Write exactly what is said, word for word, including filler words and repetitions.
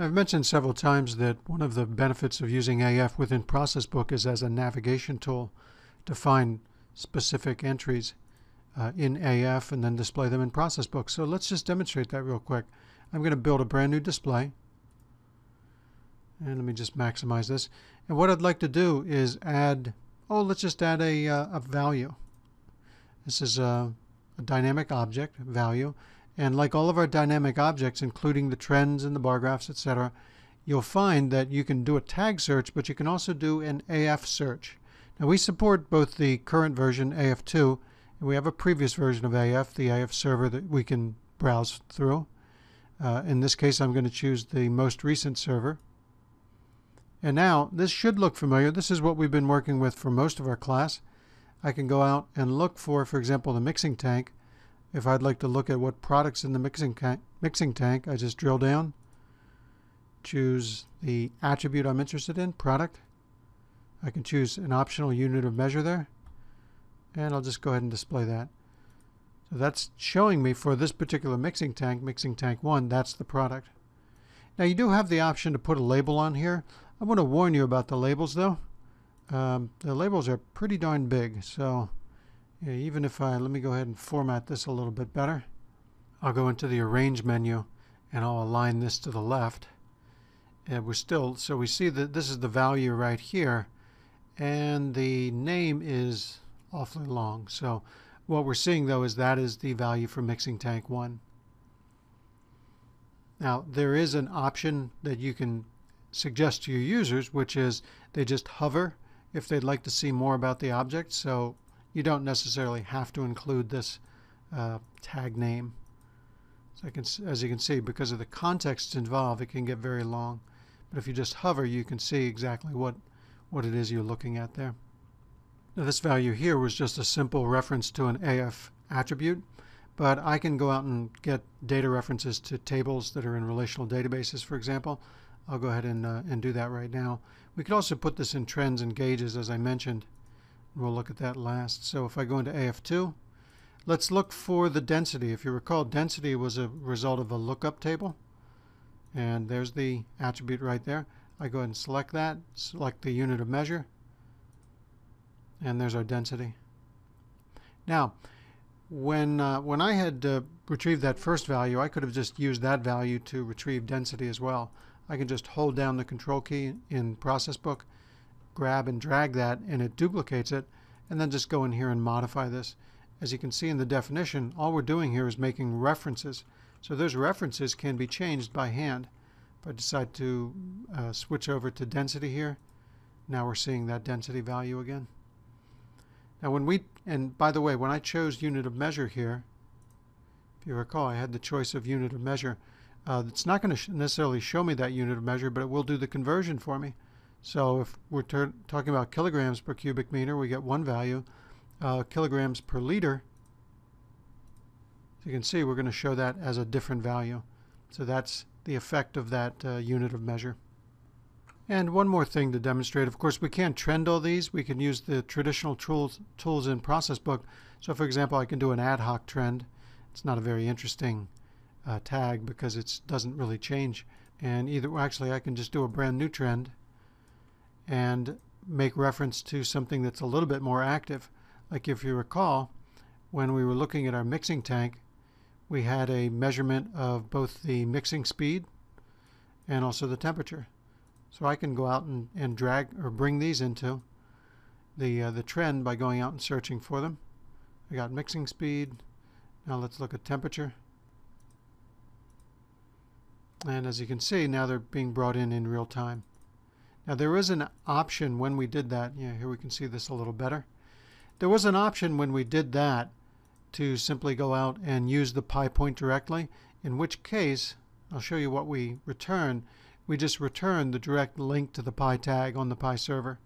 I've mentioned several times that one of the benefits of using A F within ProcessBook is as a navigation tool to find specific entries uh, in A F and then display them in ProcessBook. So let's just demonstrate that real quick. I'm going to build a brand new display. And let me just maximize this. And what I'd like to do is add, oh, let's just add a, uh, a value. This is a, a dynamic object, value. And like all of our dynamic objects, including the trends and the bar graphs, et cetera, you'll find that you can do a tag search, but you can also do an A F search. Now, we support both the current version, A F two, and we have a previous version of A F, the A F server, that we can browse through. Uh, in this case, I'm going to choose the most recent server. And now, this should look familiar. This is what we've been working with for most of our class. I can go out and look for, for example, the mixing tank. If I'd like to look at what products in the mixing tank, mixing tank, I just drill down, choose the attribute I'm interested in, product. I can choose an optional unit of measure there, and I'll just go ahead and display that. So that's showing me for this particular mixing tank, mixing tank one, that's the product. Now you do have the option to put a label on here. I want to warn you about the labels though. Um, the labels are pretty darn big, so yeah, even if I, let me go ahead and format this a little bit better. I'll go into the Arrange menu and I'll align this to the left. And we're still, so we see that this is the value right here. And the name is awfully long. So what we're seeing though is that is the value for Mixing Tank one. Now there is an option that you can suggest to your users, which is they just hover if they'd like to see more about the object. So you don't necessarily have to include this uh, tag name. So I can, as you can see, because of the context involved, it can get very long. But if you just hover, you can see exactly what, what it is you're looking at there. Now this value here was just a simple reference to an A F attribute, but I can go out and get data references to tables that are in relational databases, for example. I'll go ahead and, uh, and do that right now. We could also put this in trends and gauges, as I mentioned. We'll look at that last. So if I go into A F two, let's look for the density. If you recall, density was a result of a lookup table. And there's the attribute right there. I go ahead and select that, select the unit of measure, and there's our density. Now, when, uh, when I had uh, retrieved that first value, I could have just used that value to retrieve density as well. I can just hold down the control key in ProcessBook, grab and drag that, and it duplicates it, and then just go in here and modify this. As you can see in the definition, all we're doing here is making references. So those references can be changed by hand. If I decide to uh, switch over to density here, now we're seeing that density value again. Now when we, and by the way, when I chose unit of measure here, if you recall, I had the choice of unit of measure. Uh, it's not going to sh- necessarily show me that unit of measure, but it will do the conversion for me. So if we're talking about kilograms per cubic meter, we get one value. Uh, kilograms per liter, as you can see, we're going to show that as a different value. So that's the effect of that uh, unit of measure. And one more thing to demonstrate. Of course, we can't trend all these. We can use the traditional tools, tools in ProcessBook. So for example, I can do an ad hoc trend. It's not a very interesting uh, tag because it doesn't really change. And either, well, actually, I can just do a brand new trend and make reference to something that's a little bit more active. Like if you recall, when we were looking at our mixing tank, we had a measurement of both the mixing speed and also the temperature. So I can go out and, and drag or bring these into the, uh, the trend by going out and searching for them. I got mixing speed. Now let's look at temperature. And as you can see, now they're being brought in in real time. Now there is an option when we did that, yeah, here we can see this a little better. There was an option when we did that to simply go out and use the P I point directly, in which case, I'll show you what we return. We just return the direct link to the P I tag on the P I server.